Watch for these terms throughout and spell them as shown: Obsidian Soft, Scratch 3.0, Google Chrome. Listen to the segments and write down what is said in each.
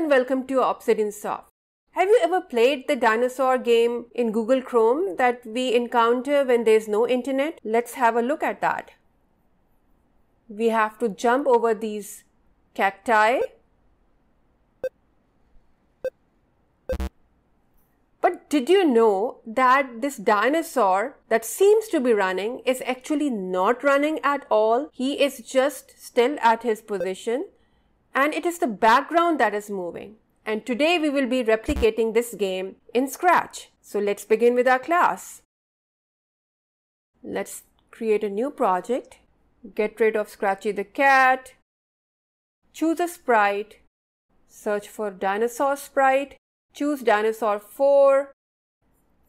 and welcome to Obsidian Soft. Have you ever played the dinosaur game in Google Chrome that we encounter when there's no internet? Let's have a look at that. We have to jump over these cacti. But did you know that this dinosaur that seems to be running is actually not running at all? He is just still at his position. And it is the background that is moving. And today we will be replicating this game in Scratch. So let's begin with our class. Let's create a new project. Get rid of Scratchy the cat. Choose a sprite. Search for dinosaur sprite. Choose dinosaur 4.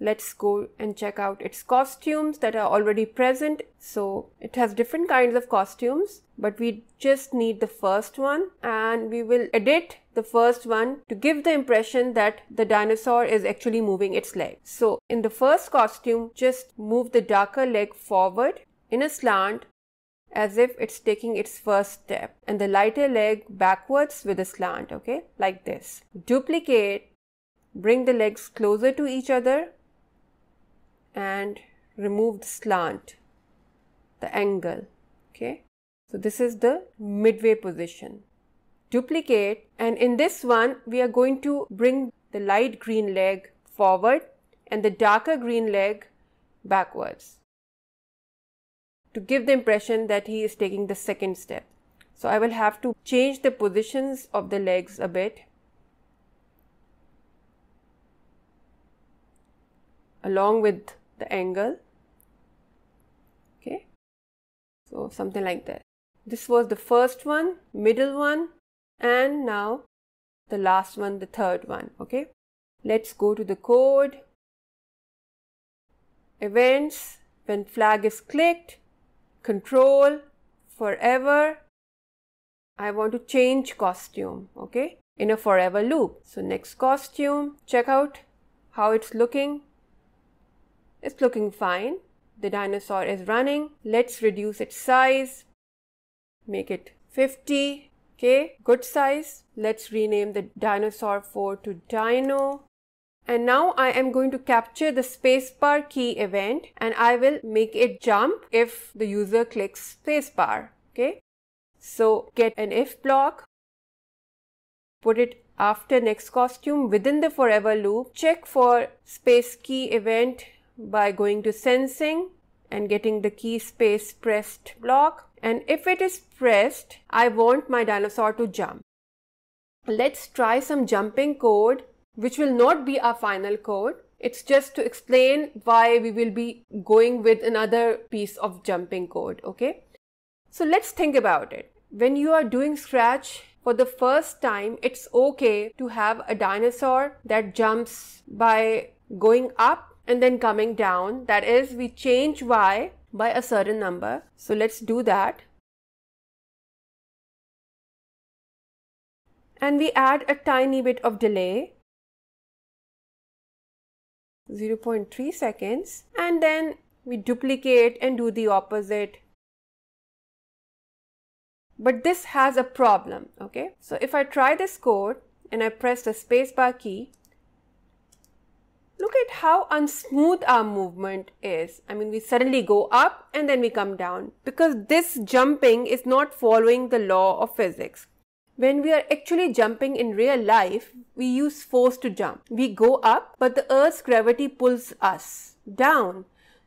Let's go and check out its costumes that are already present. So it has different kinds of costumes, but we just need the first one, and we will edit the first one to give the impression that the dinosaur is actually moving its leg. So in the first costume, just move the darker leg forward in a slant as if it's taking its first step, and the lighter leg backwards with a slant, okay, like this. Duplicate, bring the legs closer to each other, and remove the slant, the angle, okay. So this is the midway position. Duplicate, and in this one we are going to bring the light green leg forward and the darker green leg backwards to give the impression that he is taking the second step. So I will have to change the positions of the legs a bit along with the angle. So something like that. This was the first one, middle one, and now the last one, the third one, okay. Let's go to the code. Events, when flag is clicked, control, forever. I want to change costume, okay, in a forever loop. So next costume, check out how it's looking. It's looking fine. The dinosaur is running. Let's reduce its size. Make it 50. Okay, good size. Let's rename the dinosaur 4 to Dino. And now I am going to capture the spacebar key event, and I will make it jump if the user clicks spacebar. Okay, so get an if block. Put it after next costume within the forever loop. Check for space key event by going to sensing and getting the key space pressed block, and if it is pressed, I want my dinosaur to jump. Let's try some jumping code, which will not be our final code. It's just to explain why we will be going with another piece of jumping code, okay? So let's think about it. When you are doing Scratch for the first time, it's okay to have a dinosaur that jumps by going up and then coming down, that is, we change y by a certain number. So let's do that. And we add a tiny bit of delay, 0.3 seconds, and then we duplicate and do the opposite. But this has a problem, okay? So if I try this code and I press the spacebar key, look at how unsmooth our movement is. I mean, we suddenly go up and then we come down, because this jumping is not following the law of physics. When we are actually jumping in real life, we use force to jump. We go up, but the Earth's gravity pulls us down.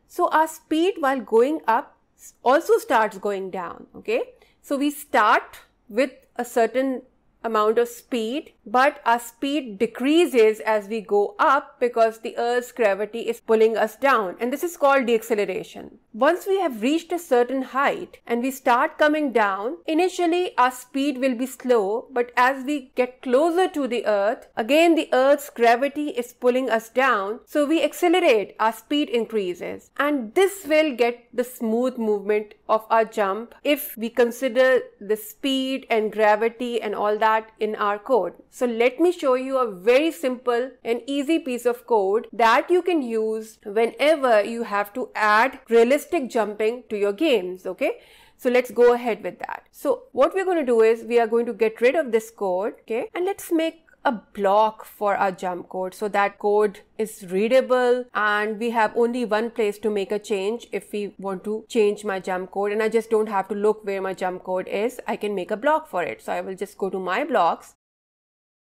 So our speed while going up also starts going down, okay? So we start with a certain amount of speed, but our speed decreases as we go up because the Earth's gravity is pulling us down, and this is called deceleration. Once we have reached a certain height and we start coming down, initially our speed will be slow, but as we get closer to the Earth, again the Earth's gravity is pulling us down, so we accelerate, our speed increases, and this will get the smooth movement of our jump if we consider the speed and gravity and all that in our code. So let me show you a very simple and easy piece of code that you can use whenever you have to add realistic jumping to your games, okay? So let's go ahead with that. So what we're going to do is we are going to get rid of this code, okay? And let's make a block for our jump code, so that code is readable and we have only one place to make a change if we want to change my jump code, and I just don't have to look where my jump code is. I can make a block for it. So I will just go to my blocks,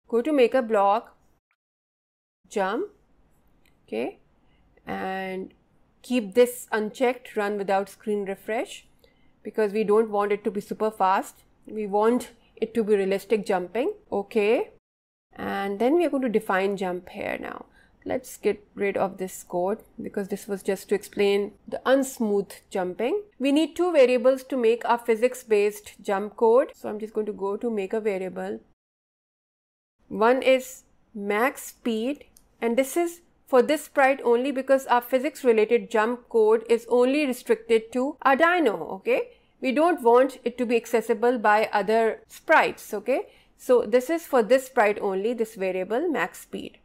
go to make a block, jump, okay, and keep this unchecked, run without screen refresh, because we don't want it to be super fast. We want it to be realistic jumping, okay. And then we are going to define jump here now. Let's get rid of this code because this was just to explain the unsmooth jumping. We need two variables to make our physics-based jump code. So I'm just going to go to make a variable. One is max speed, and this is for this sprite only because our physics-related jump code is only restricted to our dino, okay? We don't want it to be accessible by other sprites, okay? So this is for this sprite only, this variable max speed.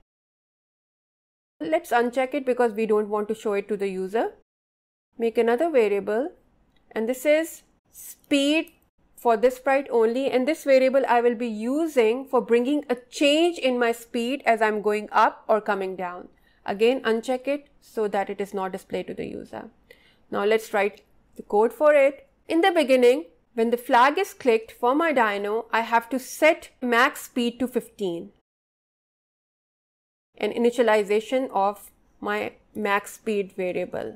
Let's uncheck it because we don't want to show it to the user. Make another variable, and this is speed for this sprite only, and this variable I will be using for bringing a change in my speed as I'm going up or coming down. Again, uncheck it so that it is not displayed to the user. Now let's write the code for it. In the beginning, when the flag is clicked for my dino, I have to set max speed to 15 and initialization of my max speed variable.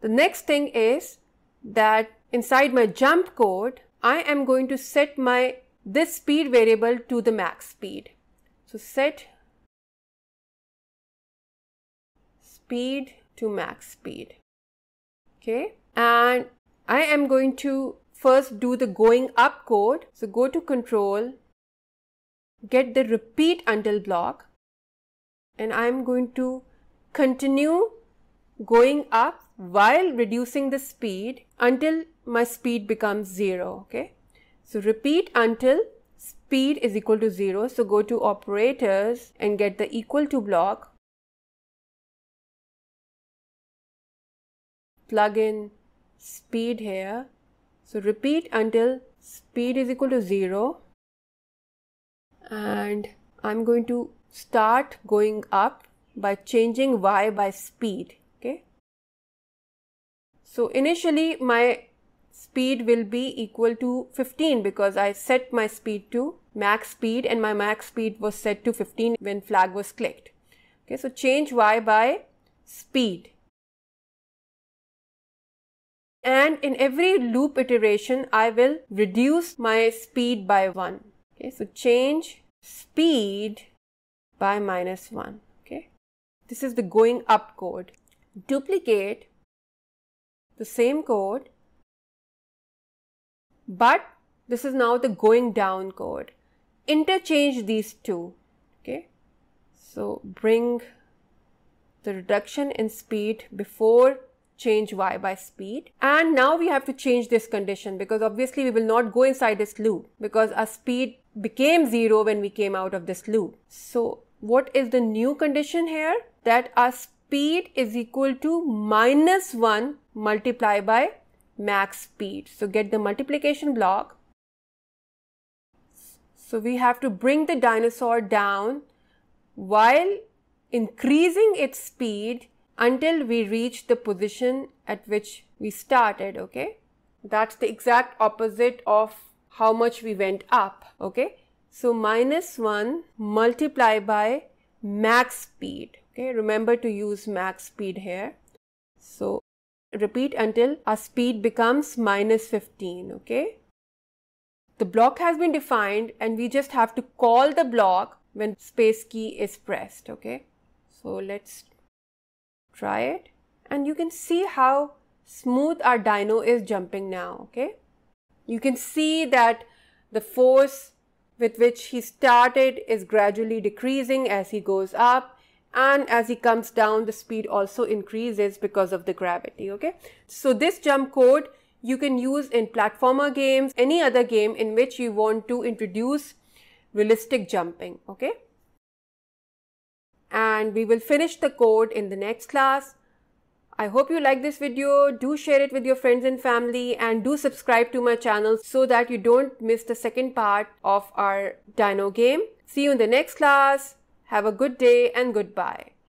The next thing is that inside my jump code, I am going to set my this speed variable to the max speed. So set speed to max speed, okay, and I am going to first do the going up code. So go to control, get the repeat until block, and I am going to continue going up while reducing the speed until my speed becomes 0, okay? So repeat until speed is equal to 0. So go to operators and get the equal to block, plug in speed here. So repeat until speed is equal to 0, and I'm going to start going up by changing y by speed, okay? So initially my speed will be equal to 15 because I set my speed to max speed, and my max speed was set to 15 when flag was clicked, okay? So change y by speed. And in every loop iteration, I will reduce my speed by 1. Okay, so change speed by -1. Okay, this is the going up code. Duplicate the same code, but this is now the going down code. Interchange these two. Okay, so bring the reduction in speed before change y by speed, and now we have to change this condition because obviously we will not go inside this loop because our speed became 0 when we came out of this loop. So what is the new condition here? That our speed is equal to -1 multiplied by max speed. So get the multiplication block. So we have to bring the dinosaur down while increasing its speed until we reach the position at which we started, okay? That's the exact opposite of how much we went up, okay? So -1 multiplied by max speed, okay? Remember to use max speed here. So repeat until our speed becomes -15, okay? The block has been defined, and we just have to call the block when space key is pressed, okay? So let's try it, and you can see how smooth our dino is jumping now, okay? You can see that the force with which he started is gradually decreasing as he goes up, and as he comes down the speed also increases because of the gravity, okay? So this jump code you can use in platformer games, any other game in which you want to introduce realistic jumping, okay? And we will finish the code in the next class. I hope you like this video. Do share it with your friends and family, and do subscribe to my channel so that you don't miss the second part of our dino game. See you in the next class. Have a good day and goodbye.